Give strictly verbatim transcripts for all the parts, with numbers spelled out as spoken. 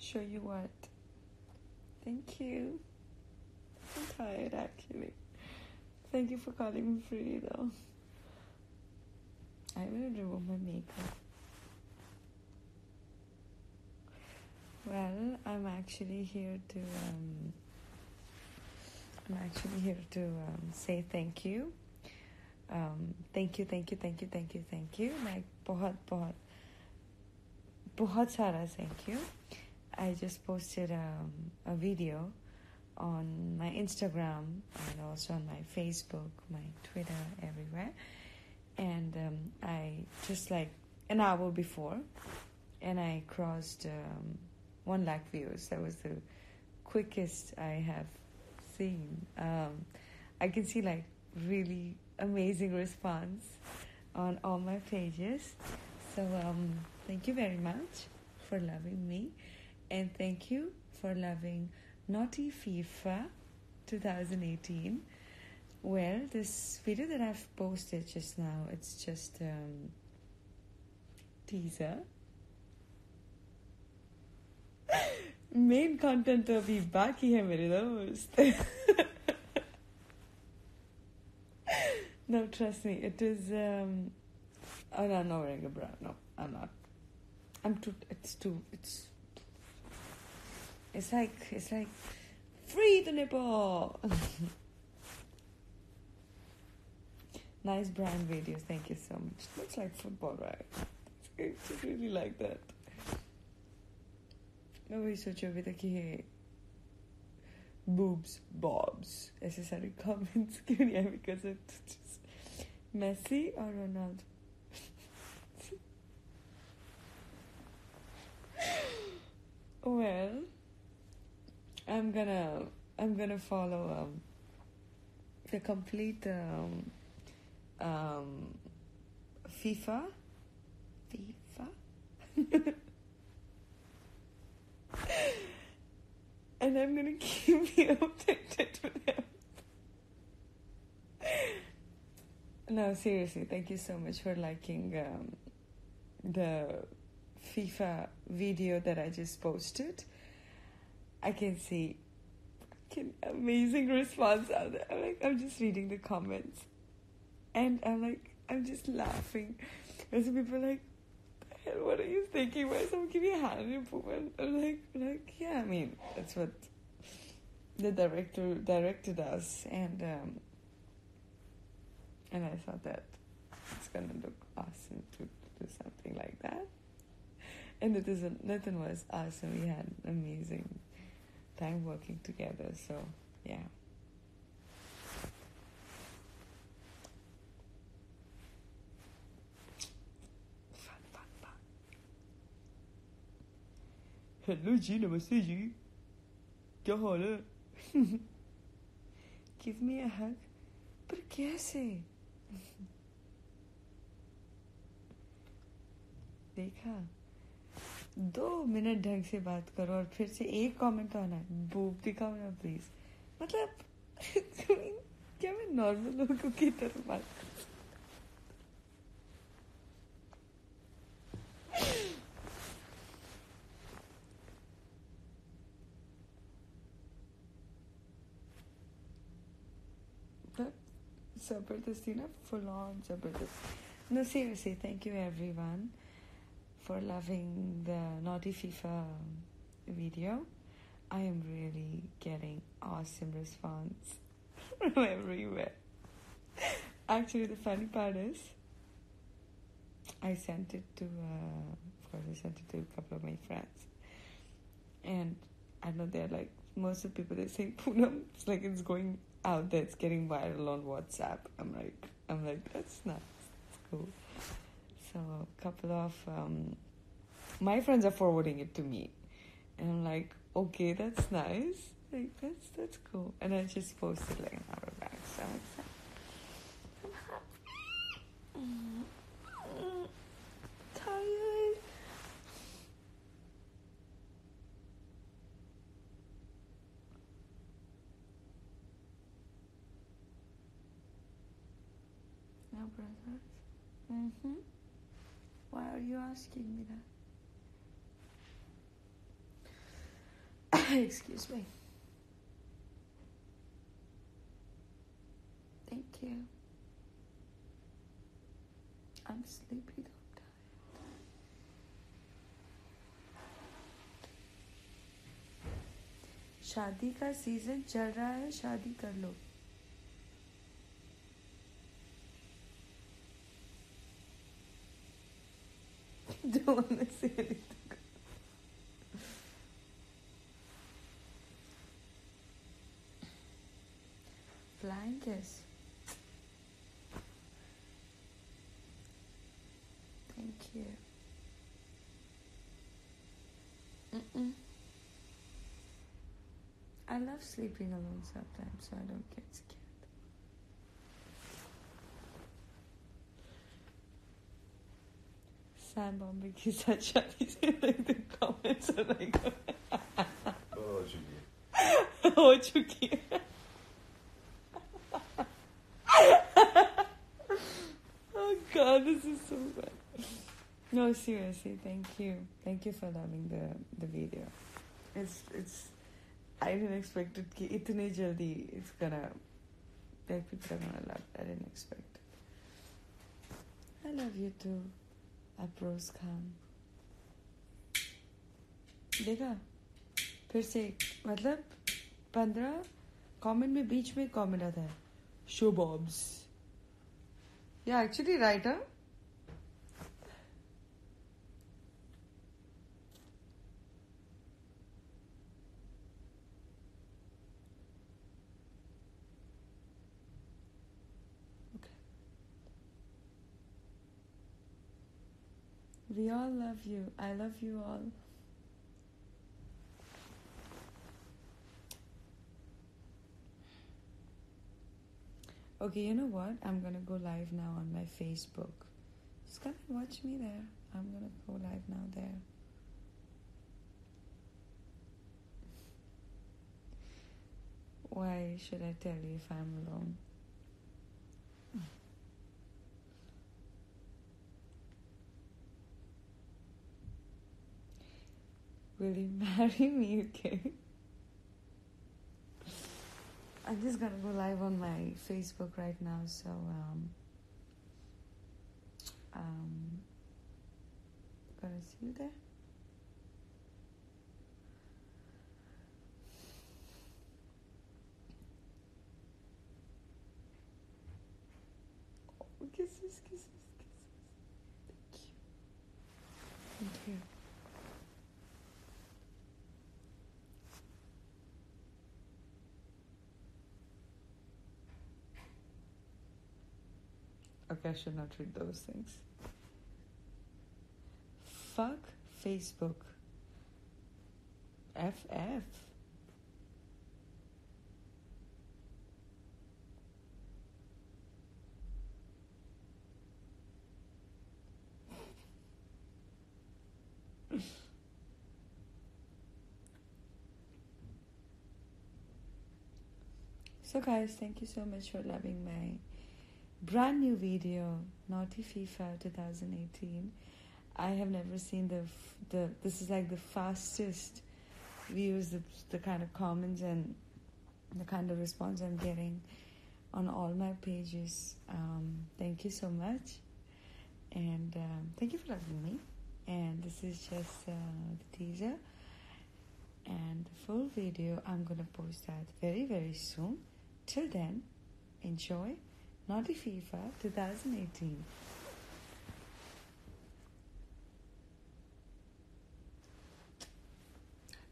Show you what? Thank you. I'm tired, actually. Thank you for calling me pretty, though. I will remove my makeup. Well, I'm actually here to, um, I'm actually here to um, say thank you. Um, thank you, thank you, thank you, thank you, thank you. Like, बहुत, बहुत, बहुत सारा thank you. I just posted um, a video on my Instagram and also on my Facebook, my Twitter, everywhere. And um, I just like an hour before, and I crossed um, one lakh views. That was the quickest I have seen. Um, I can see like really amazing response on all my pages. So um, thank you very much for loving me, and thank you for loving Naughty FIFA twenty eighteen. Well, this video that I've posted just now, it's just um teaser. Main content to abhi baki hai mere dost. No, trust me, it is um oh no, I'm not wearing a bra. No, I'm not. I'm too it's too it's It's like, it's like, free the nipple! Nice brand videos, thank you so much. Looks like football, right? It's, it's really like that. Nobody thought you were boobs, bobs. Necessary comments, because it's just Messi or Ronaldo. Well, I'm gonna I'm gonna follow um, the complete um, um, FIFA FIFA and I'm gonna keep you updated with them. No, seriously, thank you so much for liking um, the FIFA video that I just posted. I can see fucking amazing response out there. I'm like, I'm just reading the comments, and I'm like, I'm just laughing. And some people are like, what the hell, what are you thinking? Why someone give me a hand improvement? I'm like, like, yeah, I mean, that's what the director directed us, and um, and I thought that it's gonna look awesome to, to do something like that, and it isn't. Nothing was awesome. We had amazing time working together, so yeah. Fun, fun, fun. Hello G, namaste G. Kya haal hai? Give me a hug. Par kaise? Dekha? दो minute ढंग से बात करो और फिर से एक comment आना है, बूब दिखाओ ना प्लीज. मतलब क्या मैं नॉर्मल लोगों की तरह बात करूं? जबरदस्ती ना, फुल ऑन जबरदस्ती. No seriously, thank you everyone for loving the Naughty FIFA video. I am really getting awesome response from everywhere. Actually, the funny part is, I sent it to, uh, of course, I sent it to a couple of my friends, and I know they're like, most of the people, they say, Poonam, it's like it's going out there, it's getting viral on WhatsApp. I'm like, I'm like, that's nuts, it's cool. So a couple of um, my friends are forwarding it to me, and I'm like, okay, that's nice, like that's that's cool. And I just posted like an hour back, so I'm happy. I'm tired. No brothers. Mm-hmm. Why are you asking me that? Excuse me. Thank you. I'm sleepy though. शादी का season चल रहा है, शादी कर लो। Don't say anything. Flying kiss. Thank you. Mm-mm. I love sleeping alone sometimes, so I don't get scared. Sam Bombay ki saath shaadi se like the comments are like ho chuki hai, ho chuki hai. Oh God, this is so bad. No, seriously, thank you, thank you for loving the the video. It's it's. I didn't expect it. कि इतने जल्दी it's gonna like it's gonna love. I didn't expect it. I love you too, Sharukh Khan. देखा फिर से मतलब पंद्रह comment में बीच में कमेंट आता है शो बॉब्स. Yeah, actually right, huh? We all love you. I love you all. Okay, you know what? I'm gonna go live now on my Facebook. Just come and watch me there. I'm gonna go live now there. Why should I tell you if I'm alone? Will you marry me, okay? I'm just gonna go live on my Facebook right now, so um, um, gonna see you there. Oh, kisses, kisses, kisses. Thank you. Thank you. Okay, I should not read those things. Fuck Facebook. F F. So guys, thank you so much for loving my brand new video, Naughty FIFA twenty eighteen. I have never seen the the. This is like the fastest views, the, the kind of comments and the kind of response I'm getting on all my pages. Um, thank you so much, and um, thank you for loving me. And this is just uh, the teaser, and the full video I'm gonna post that very very soon. Till then, enjoy. Naughty FIFA twenty eighteen.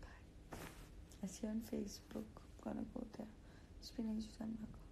Bye. I see you on Facebook. I'm gonna go there. It's been ages. I'm not going.